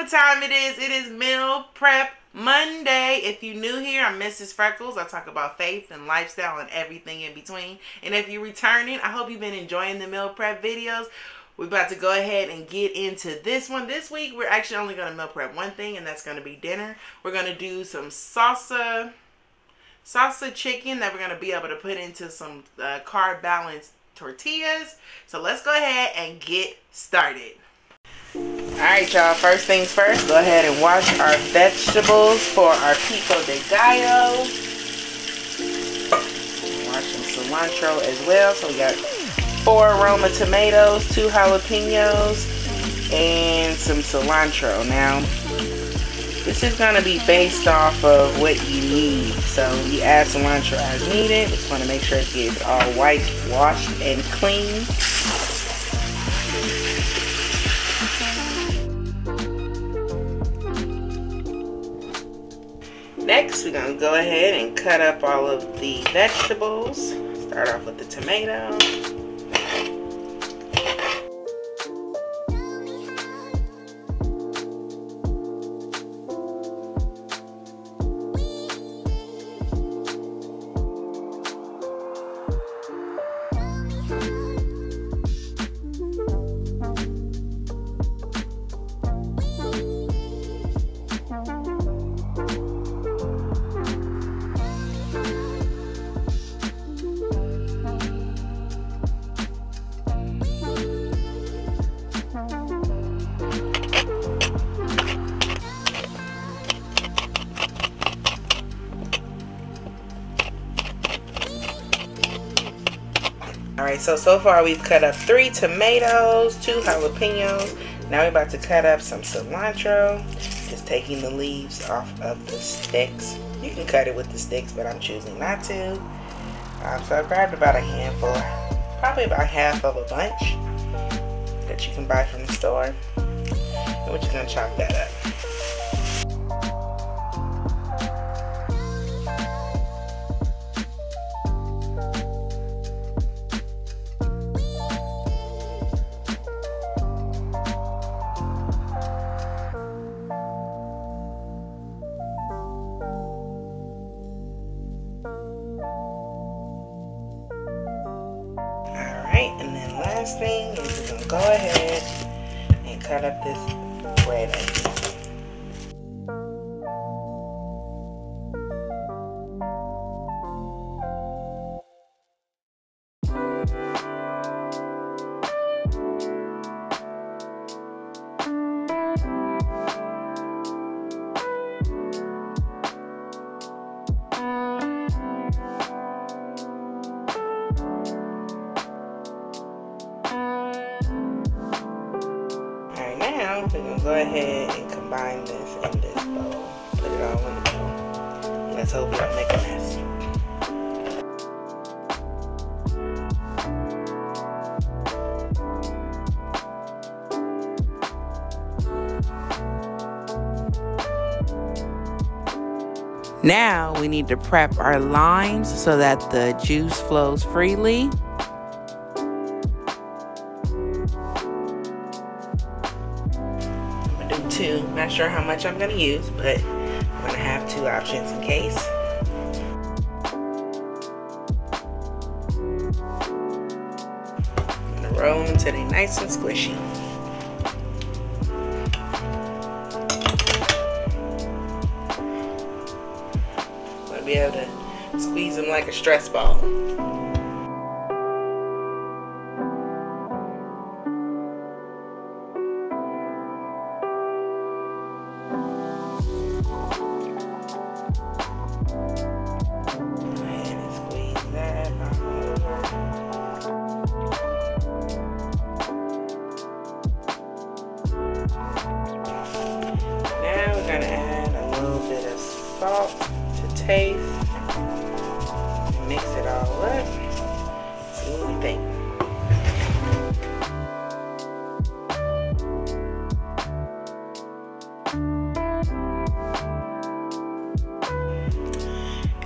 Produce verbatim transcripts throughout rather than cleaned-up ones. what time it is. It is Meal Prep Monday. If you're new here, I'm Missus Freckles. I talk about faith and lifestyle and everything in between. And if you're returning, I hope you've been enjoying the meal prep videos. We're about to go ahead and get into this one. This week, we're actually only going to meal prep one thing, and that's going to be dinner. We're going to do some salsa, salsa chicken that we're going to be able to put into some uh, carb balanced tortillas. So let's go ahead and get started. Alright y'all, first things first, go ahead and wash our vegetables for our pico de gallo. Wash some cilantro as well. So we got four Roma tomatoes, two jalapenos, and some cilantro. Now, this is going to be based off of what you need. So you add cilantro as needed. Just want to make sure it gets all white, washed, and clean. Next, we're going to go ahead and cut up all of the vegetables. Start off with the tomato. Alright, so, so far we've cut up three tomatoes, two jalapenos. Now we're about to cut up some cilantro. Just taking the leaves off of the sticks. You can cut it with the sticks, but I'm choosing not to. Um, so I grabbed about a handful, probably about half of a bunch that you can buy from the store. And we're just going to chop that up. And then last thing is we're going to go ahead and cut up this red onion. Now, we're going to go ahead and combine this in this bowl. Put it all in the bowl. Let's hope we don't make a mess. Now, we need to prep our limes so that the juice flows freely. Two. Not sure how much I'm going to use, but I'm going to have two options in case. I'm going to roll them until they're nice and squishy. I'm going to be able to squeeze them like a stress ball. Salt to taste, mix it all up, see what we think.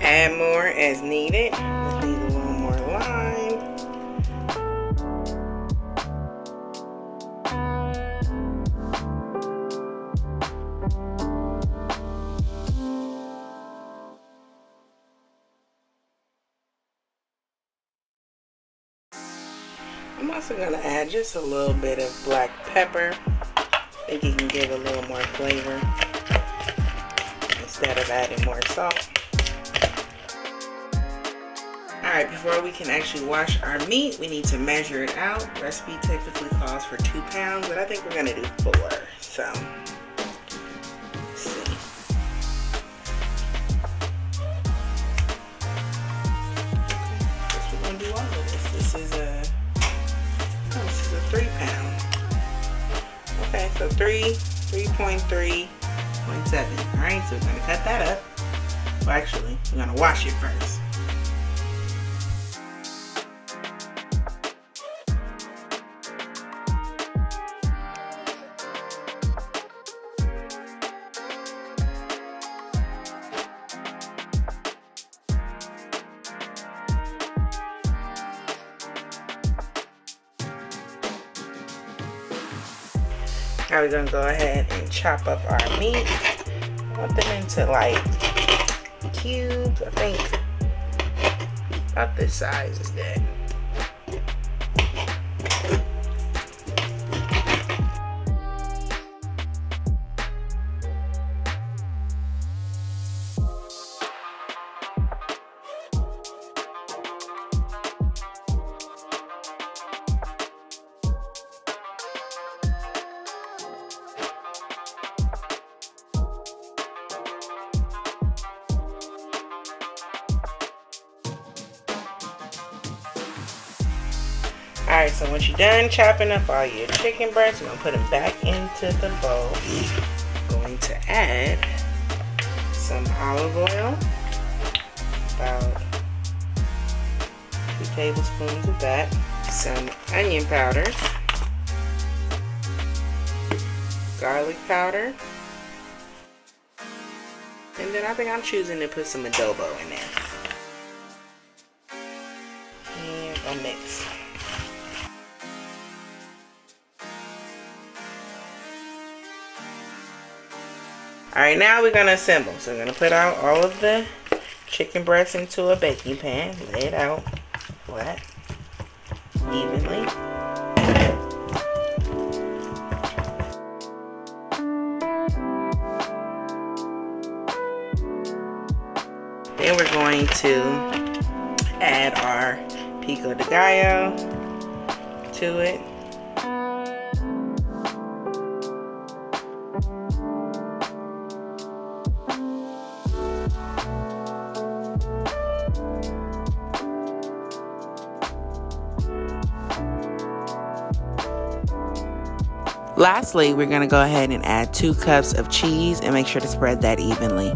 Add more as needed. Let's need a little more lime. I'm also going to add just a little bit of black pepper. I think you can give a little more flavor instead of adding more salt. Alright, before we can actually wash our meat, we need to measure it out. Recipe typically calls for two pounds, but I think we're going to do four. So, let's see. Guess we're going to do all of this. This is a, oh, this is a three pound. Okay, so three, three point three, point seven. Alright, so we're going to cut that up. Well, actually, we're going to wash it first. Now we're gonna go ahead and chop up our meat. Put them into like cubes. I think about this size is good. Alright, so once you're done chopping up all your chicken breasts, you're going to put them back into the bowl. I'm going to add some olive oil, about two tablespoons of that, some onion powder, garlic powder, and then I think I'm choosing to put some adobo in there. And I'll mix. Alright, now we're going to assemble. So we're going to put out all of the chicken breasts into a baking pan. Lay it out flat, evenly. Then we're going to add our pico de gallo to it. Lastly, we're going to go ahead and add two cups of cheese and make sure to spread that evenly.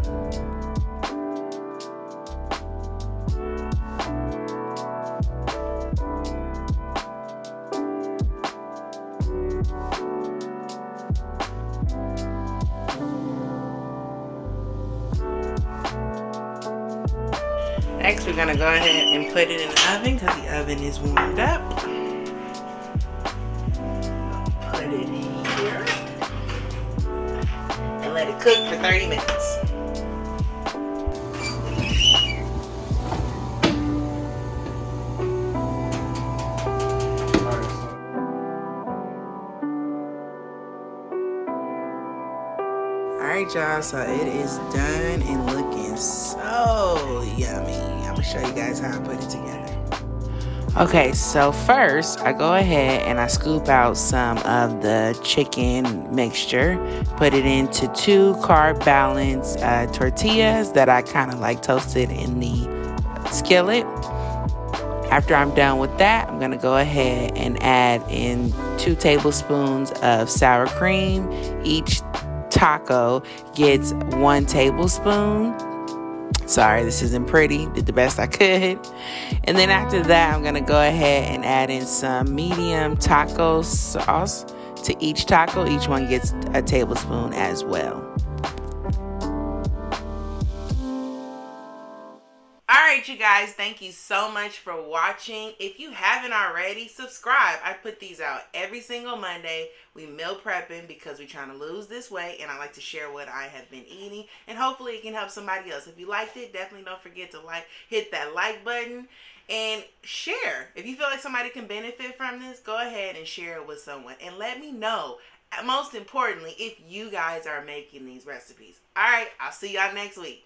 Next, we're going to go ahead and put it in the oven because the oven is warmed up. Let it cook for thirty minutes. Alright y'all, so it is done and looking so yummy. I'm gonna show you guys how I put it together. Okay, so first I go ahead and I scoop out some of the chicken mixture, put it into two carb balanced uh, tortillas that I kind of like toasted in the skillet. After I'm done with that, I'm gonna go ahead and add in two tablespoons of sour cream. Each taco gets one tablespoon. Sorry, this isn't pretty. Did the best I could. And then after that, I'm going to go ahead and add in some medium taco sauce to each taco. Each one gets a tablespoon as well. Alright you guys, thank you so much for watching. If you haven't already, subscribe. I put these out every single Monday. We meal prepping because we're trying to lose this weight, and I like to share what I have been eating, and hopefully it can help somebody else. If you liked it, definitely don't forget to like, hit that like button, and share. If you feel like somebody can benefit from this, go ahead and share it with someone and let me know, most importantly, if you guys are making these recipes. All right, I'll see y'all next week.